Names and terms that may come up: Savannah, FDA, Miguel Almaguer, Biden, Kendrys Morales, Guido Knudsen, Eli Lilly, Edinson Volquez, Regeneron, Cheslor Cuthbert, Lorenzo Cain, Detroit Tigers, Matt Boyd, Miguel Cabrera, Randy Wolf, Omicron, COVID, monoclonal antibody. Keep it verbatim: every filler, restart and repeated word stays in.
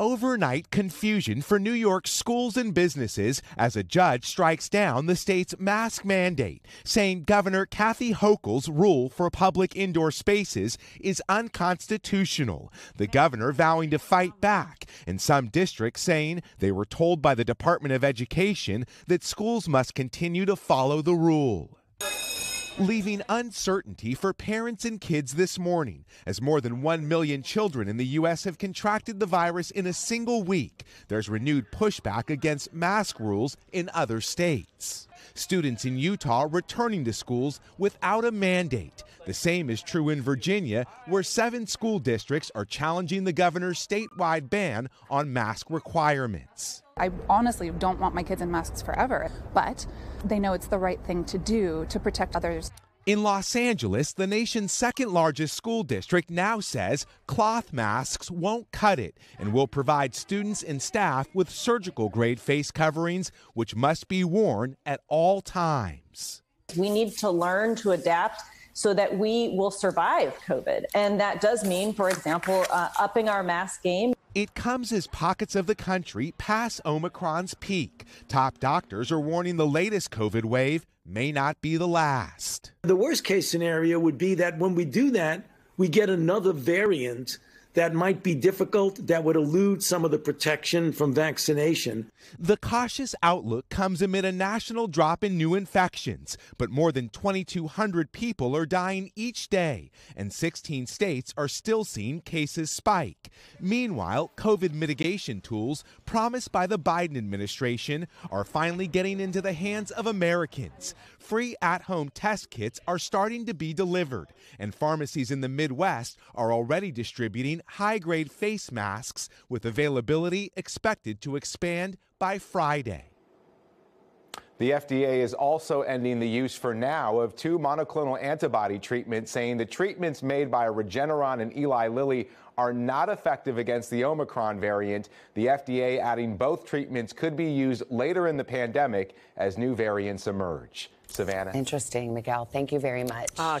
overnight confusion for New York's schools and businesses as a judge strikes down the state's mask mandate, saying Governor Kathy Hochul's rule for public indoor spaces is unconstitutional. The governor vowing to fight back, and some districts saying they were told by the Department of Education that schools must continue to follow the rule. Leaving uncertainty for parents and kids this morning, as more than one million children in the U S have contracted the virus in a single week. There's renewed pushback against mask rules in other states. Students in Utah returning to schools without a mandate. The same is true in Virginia, where seven school districts are challenging the governor's statewide ban on mask requirements. I honestly don't want my kids in masks forever, but they know it's the right thing to do to protect others. In Los Angeles, the nation's second largest school district now says cloth masks won't cut it and will provide students and staff with surgical grade face coverings, which must be worn at all times. We need to learn to adapt so that we will survive COVID. And that does mean, for example, uh, upping our mask game. It comes as pockets of the country pass Omicron's peak. Top doctors are warning the latest COVID wave may not be the last. The worst case scenario would be that when we do that, we get another variant that might be difficult, that would elude some of the protection from vaccination. The cautious outlook comes amid a national drop in new infections, but more than twenty-two hundred people are dying each day, and sixteen states are still seeing cases spike. Meanwhile, COVID mitigation tools promised by the Biden administration are finally getting into the hands of Americans. Free at-home test kits are starting to be delivered, and pharmacies in the Midwest are already distributing high-grade face masks, with availability expected to expand by Friday. The F D A is also ending the use for now of two monoclonal antibody treatments, saying the treatments made by Regeneron and Eli Lilly are not effective against the Omicron variant. The F D A adding both treatments could be used later in the pandemic as new variants emerge. Savannah. Interesting, Miguel. Thank you very much. Uh,